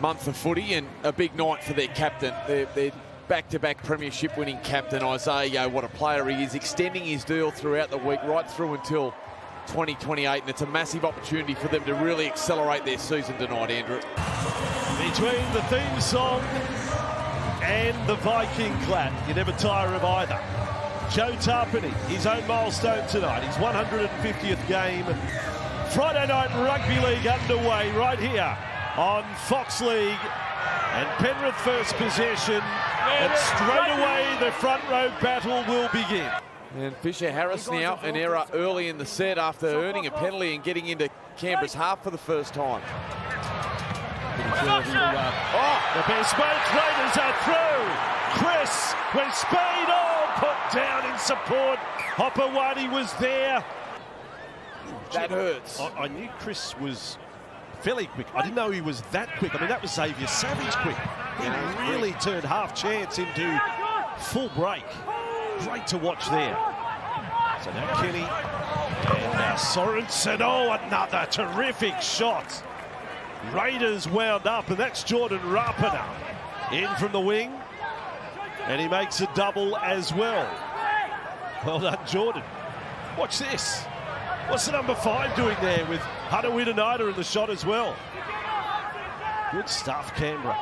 month of footy, and a big night for their captain, their back-to-back premiership winning captain, Isaiah. Yo, what a player he is, extending his deal throughout the week, right through until 2028, and it's a massive opportunity for them to really accelerate their season tonight, Andrew. Between the theme song and the Viking clap, you never tire of either. Joe Tarpenny, his own milestone tonight, his 150th game. Friday night rugby league underway right here on Fox League, and Penrith first possession, and straight away the front row battle will begin. And Fisher Harris now an error early in the set after earning a penalty and getting into Canberra's half for the first time. The best mates Raiders are through. Kris when speed all put down in support. Hopawadi was there. That hurts. I knew Kris was fairly quick. I didn't know he was that quick. I mean, that was Xavier Savage quick. He really turned half chance into full break. Great to watch there. So now Kenny and Sorensen. Oh, another terrific shot. Raiders wound up, and that's Jordan Rapana in from the wing, and he makes a double as well. Well done, Jordan. Watch this. What's the number 5 doing there with Hadawinanida in the shot as well? Good stuff, Canberra.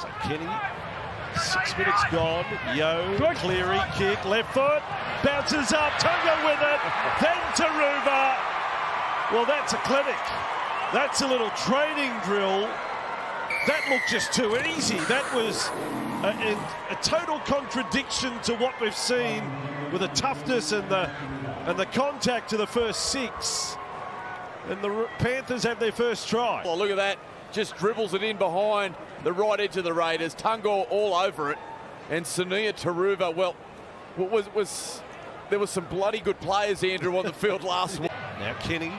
So Kenny, 6 minutes gone. Yo, Cleary kick, left foot, bounces up, Tunga with it, then Taruva. Well, that's a clinic. That's a little training drill. That looked just too easy. That was a total contradiction to what we've seen with the toughness and the contact to the first 6. And the Panthers have their first try. Oh, look at that. Just dribbles it in behind the right edge of the Raiders. Tungle all over it. And Sunia Turuva, well, there was some bloody good players, Andrew, on the field last week. Now Kenny.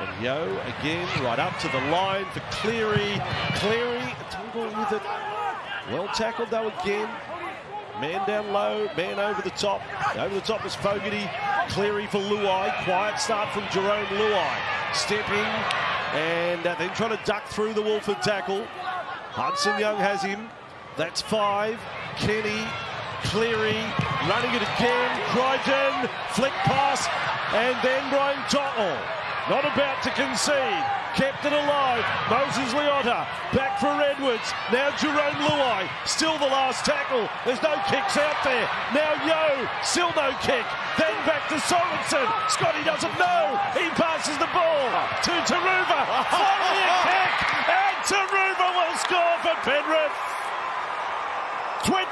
And Yo again, right up to the line for Cleary. Cleary, Tungle with it. Well tackled though again. Man down low, man over the top. Over the top is Fogarty. Cleary for Luai. Quiet start from Jerome Luai. Stepping and then trying to duck through the Wolford tackle. Hudson Young has him. That's 5. Kenny, Cleary, running it again. Crichton, flick pass, and then Brian Tottenham. Not about to concede, kept it alive. Moses Leota, back for Edwards. Now Jerome Luai, still the last tackle. There's no kicks out there. Now Yo, still no kick. Then back to Sorensen. Scotty doesn't know. He passes the ball to Taruva. Finally a kick, and Taruva will score for Penrith.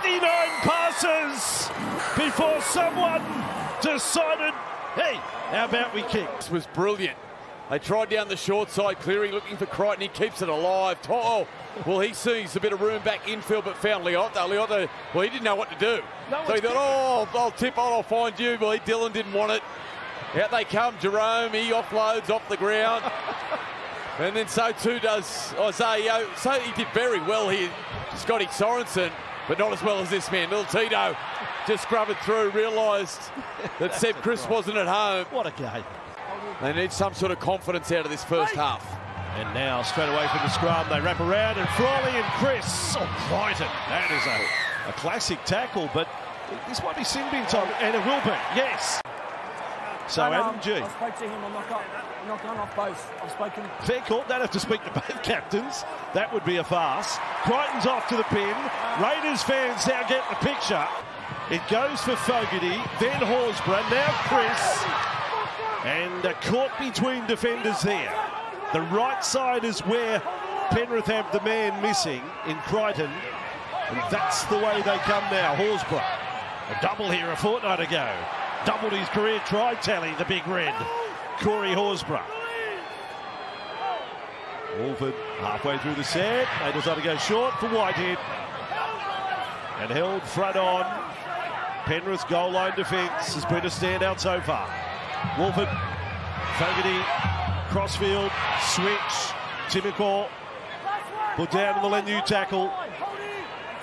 29 passes before someone decided, hey, how about we kick? This was brilliant. They tried down the short side. Cleary looking for Crichton. He keeps it alive. Oh, well, he sees a bit of room back infield, but found Leota. Leota, well, he didn't know what to do. No, so he thought, oh, I'll tip on, I'll find you. Well, Dylan didn't want it. Out they come. Jerome, he offloads off the ground. And then so too does Isaiah. So he did very well here, Scotty Sorensen, but not as well as this man, Little Tito. Just scrubbed it through, realised that Seb Kris wasn't at home. What a game. They need some sort of confidence out of this first half. And now, straight away from the scrum, they wrap around, and Frawley and Kris. Oh, Crichton, that is a classic tackle, but this might be sin bin time, and it will be, yes. So, Adam G. I spoke to him, I'm not going off both. I've spoken. Fair call, don't have to speak to both captains. That would be a farce. Crichton's off to the pin. Raiders fans now get the picture. It goes for Fogarty, then Horsburgh, now Kris. And caught between defenders there. The right side is where Penrith have the man missing in Crichton. And that's the way they come now, Horsburgh. A double here a fortnight ago. Doubled his career try tally, the big red, Corey Horsburgh. Wolford halfway through the set. They decide to go short for Whitehead. And held front on. Penrith's goal line defence has been a standout so far. Wolford, Fogarty, crossfield, switch, Timicor, put down in the Lenyu tackle.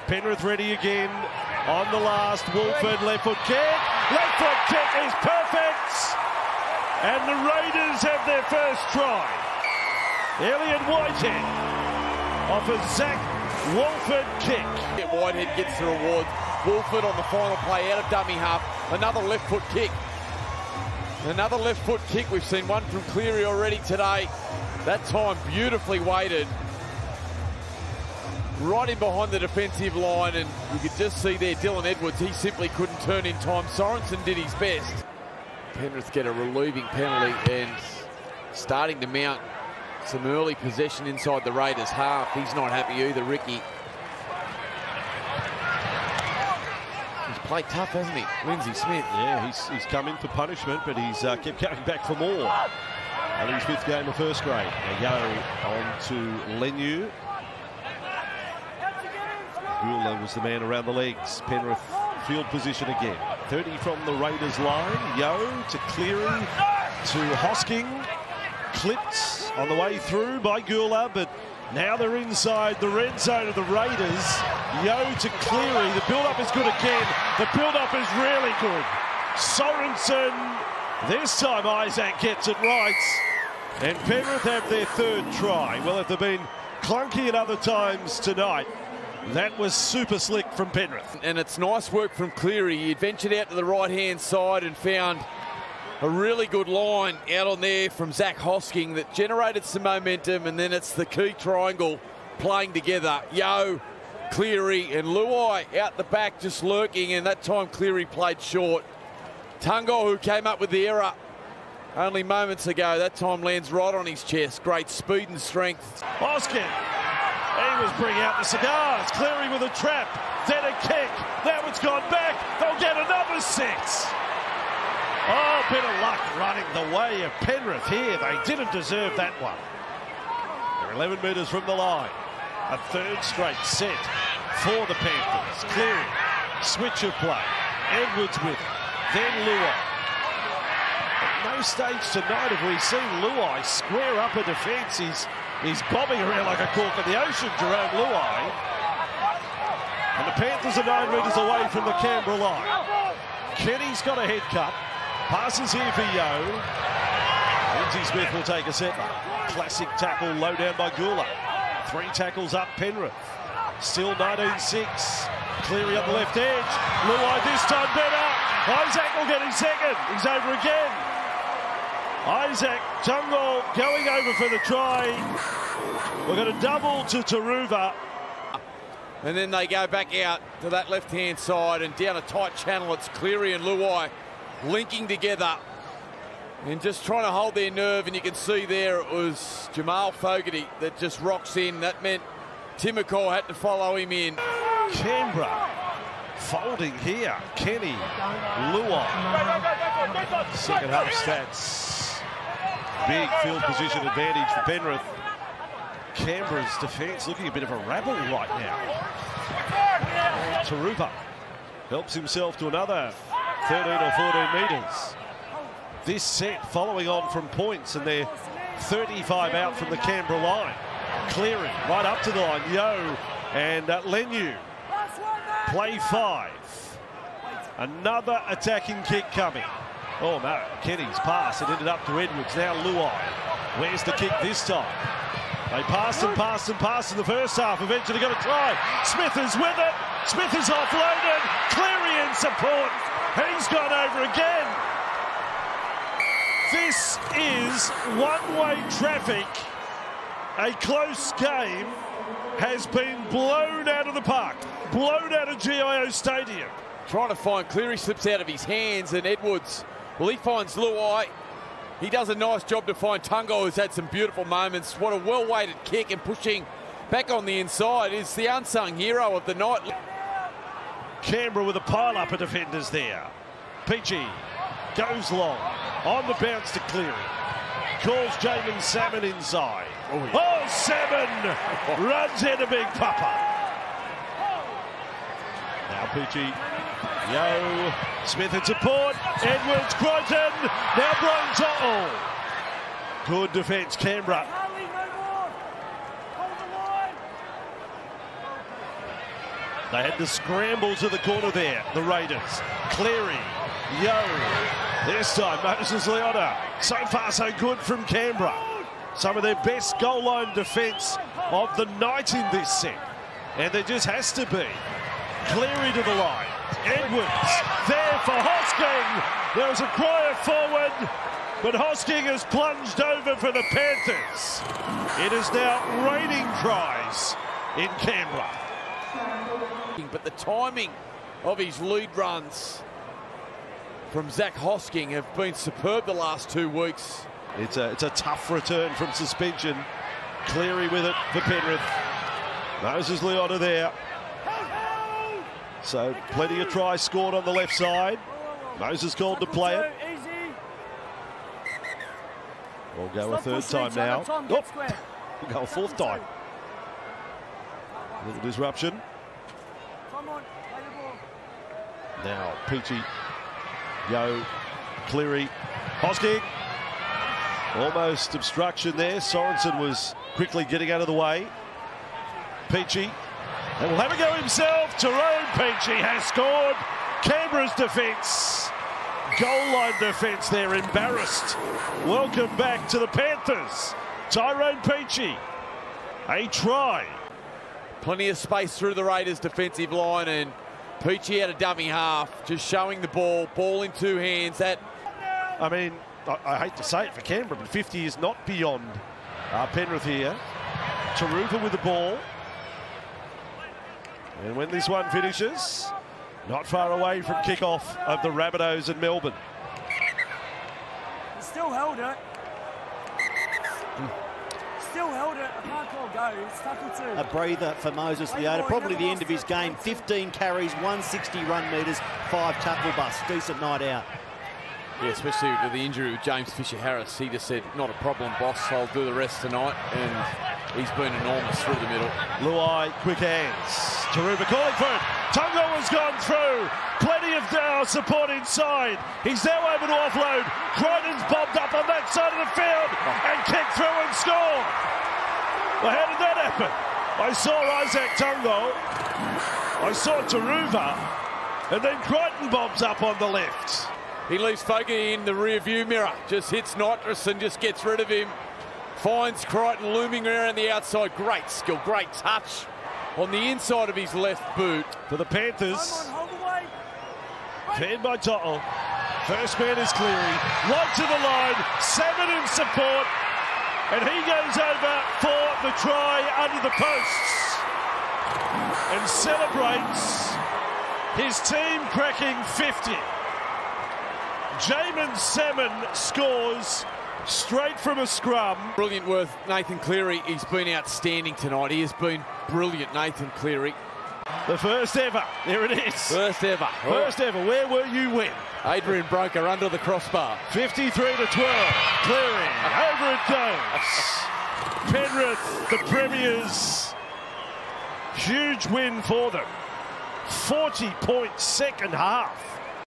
Penrith ready again on the last. Wolford, left foot kick. Left foot kick is perfect. And the Raiders have their first try. Elliot Whitehead off a Zac Wolford kick. Whitehead gets the reward. Wolford on the final play out of dummy half. Another left foot kick. Another left foot kick. We've seen one from Cleary already today. That time beautifully weighted. Right in behind the defensive line, and you could just see there Dylan Edwards, he simply couldn't turn in time. Sorensen did his best. Penrith get a relieving penalty and starting to mount some early possession inside the Raiders half. He's not happy either, Ricky. He's played tough, hasn't he? Lindsay Smith. Yeah, he's come in for punishment, but he's kept coming back for more. And he's fifth game of first grade. They go on to Lenyu. Gula was the man around the legs. Penrith field position again. 30 from the Raiders line. Yo to Cleary to Hosking. Clipped on the way through by Gula, but now they're inside the red zone of the Raiders. Yo to Cleary. The build-up is good again. The build-up is really good. Sorensen. This time Izack gets it right. And Penrith have their third try. Well, if they've been clunky at other times tonight, that was super slick from Penrith. And it's nice work from Cleary. He ventured out to the right-hand side and found a really good line out on there from Zac Hosking that generated some momentum, and then it's the key triangle playing together. Yo, Cleary and Luai out the back just lurking, and that time Cleary played short. Tunga, who came up with the error only moments ago, that time lands right on his chest. Great speed and strength. Hosking. He was bringing out the cigars. Cleary with a trap, then a kick. Now it's gone back. They'll get another six. Oh, bit of luck running the way of Penrith here. They didn't deserve that one. They're 11 metres from the line. A third straight set for the Panthers. Cleary, switch of play. Edwards with it. Then Luai. At no stage tonight have we seen Luai square up a defence. He's bobbing around like a cork in the ocean, Jerome Luai. And the Panthers are 9 metres away from the Canberra line. Kenny's got a head cut. Passes here for Yo. Lindsay Smith will take a settler. Classic tackle, low down by Gula. Three tackles up, Penrith. Still 19-6. Cleary on the left edge. Luai this time better. Izack will get his second. He's over again. Izack Tungle going over for the try. We're going to double to Taruva. And then they go back out to that left-hand side, and down a tight channel it's Cleary and Luai linking together and just trying to hold their nerve. And you can see there it was Jamal Fogarty that just rocks in. That meant Timokor had to follow him in. Canberra folding here. Kenny, Luai. Second half stats. Big field position advantage for Penrith. Canberra's defence looking a bit of a rabble right now. Tarupa helps himself to another 13 or 14 metres. This set following on from points, and they're 35 out from the Canberra line. Cleary right up to the line. Yo and Lenyu. Play five. Another attacking kick coming. Oh no, Kenny's pass, it ended up to Edwards, now Luai. Where's the kick this time? They passed and passed and passed in the first half, eventually got a try. Smith is with it, Smith is offloaded, Cleary in support, he's gone over again. This is one-way traffic. A close game has been blown out of the park, blown out of GIO Stadium. Trying to find Cleary, slips out of his hands, and Edwards... Well, he finds Luai. He does a nice job to find Tungo, who's had some beautiful moments. What a well-weighted kick, and pushing back on the inside is the unsung hero of the night. Canberra with a pile-up of defenders there. Peachy goes long. On the bounce to Cleary. Calls Jaeman Salmon inside. Oh, yeah. Oh, Salmon runs into Big Papa. Now Peachy. Yo, Smith in support, Edwards, Crichton, now Brian Tottenham. Good defence, Canberra. They had to scramble to the corner there, the Raiders. Cleary, Yo, this time Moses Leota. So far so good from Canberra. some of their best goal line defence of the night in this set. And there just has to be. Cleary to the line. Edwards there for Hosking. There was a cry of forward, but Hosking has plunged over for the Panthers. It is now raining cries in Canberra. But the timing of his lead runs from Zac Hosking have been superb the last 2 weeks. It's a tough return from suspension. Cleary with it for Penrith. Moses Leota there. So plenty of tries scored on the left side. Moses called to play it. We'll go a third time now. Oh, we'll go a fourth time. A little disruption. Now Peachy, Yo, Cleary, Hosking. Almost obstruction there. Sorensen was quickly getting out of the way. Peachy. And will have a go himself. Tyrone Peachy has scored. Canberra's defence. Goal line defence. They're embarrassed. Welcome back to the Panthers. Tyrone Peachy. A try. Plenty of space through the Raiders' defensive line, and Peachy had a dummy half. Just showing the ball. Ball in two hands. That. I mean, I hate to say it for Canberra, but 50 is not beyond Penrith here. Tarupa with the ball. And when this one finishes, not far away from kickoff of the Rabbitohs in Melbourne. Still held it. Still held it. I can't call go. It's tackle two. A breather for Moses Leota. Probably the end of his game. 15 carries, 160 run metres, 5 tackle busts. Decent night out. Yeah, especially with the injury with James Fisher-Harris. He just said, not a problem, boss. I'll do the rest tonight. And he's been enormous through the middle. Luai, quick hands. Tarupa calling for it. Tunga has gone through. Plenty of support inside. He's now able to offload. Crichton's bobbed up on that side of the field and kicked through and scored. Well, how did that happen? I saw Izack Tungle. I saw Taruva. And then Crichton bobs up on the left. He leaves Fogarty in the rear-view mirror. Just hits Nitrous and just gets rid of him. Finds Crichton looming around the outside. Great skill, great touch on the inside of his left boot. For the Panthers. Fed by Tottenham. First man is Cleary. Right to the line. Salmon in support. And he goes over for the try under the posts. And celebrates his team cracking 50. Jaeman Salmon scores. Straight from a scrum. Brilliant worth Nathan Cleary. He's been outstanding tonight. He has been brilliant, Nathan Cleary. The first ever. There it is. First ever. First ever. Where were you when? Adrian Broker under the crossbar. 53 to 12. Cleary. Over it goes. Penrith, the Premiers. Huge win for them. 40 points second half.